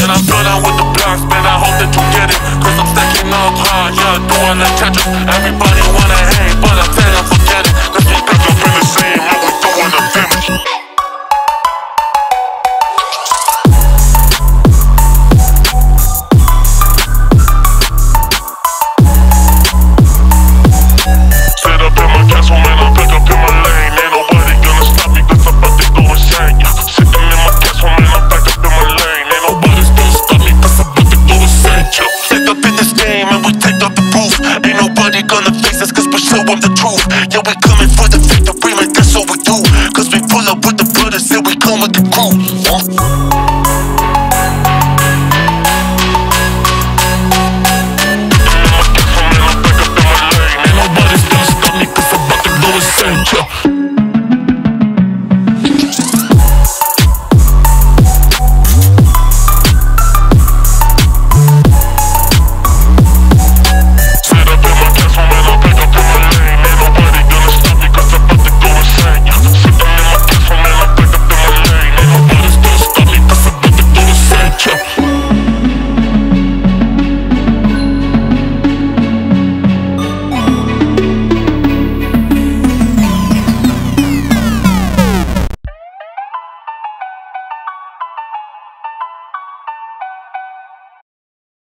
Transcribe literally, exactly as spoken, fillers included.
And I'm done out with the blocks, man, I hope that you get it, cause I'm stacking up high, yeah, doing the catch up. Everybody wanna hang, but I said I forget it, cause we back up in the same, and we throwing the finish. Come with the